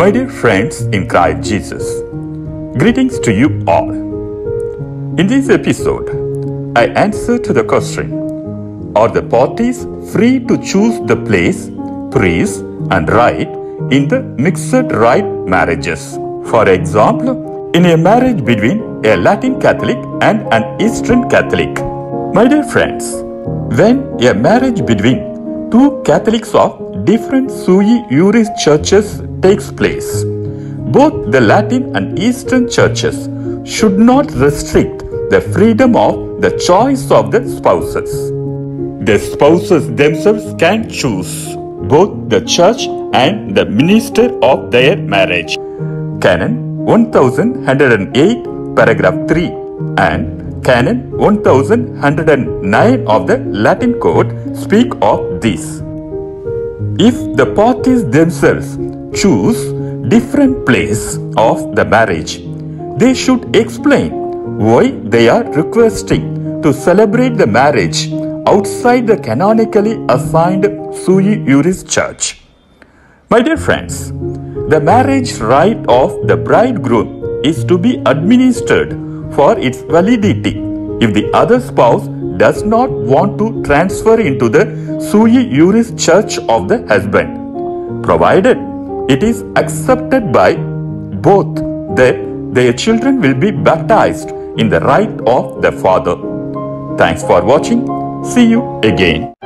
My dear friends in Christ Jesus, greetings to you all. In this episode, I answer to the question, are the parties free to choose the place, priest and rite in the mixed rite marriages? For example, in a marriage between a Latin Catholic and an Eastern Catholic. My dear friends, when a marriage between two Catholics of different sui iuris churches takes place, both the Latin and Eastern churches should not restrict the freedom of the choice of the spouses. The spouses themselves can choose both the church and the minister of their marriage. Canon 1108 paragraph 3 and Canon 1109 of the Latin Code speak of this. If the parties themselves choose different place of the marriage, they should explain why they are requesting to celebrate the marriage outside the canonically assigned sui iuris church. My dear friends, the marriage rite of the bridegroom is to be administered for its validity if the other spouse does not want to transfer into the sui iuris church of the husband, provided it is accepted by both that their children will be baptized in the rite of the father. Thanks for watching. See you again.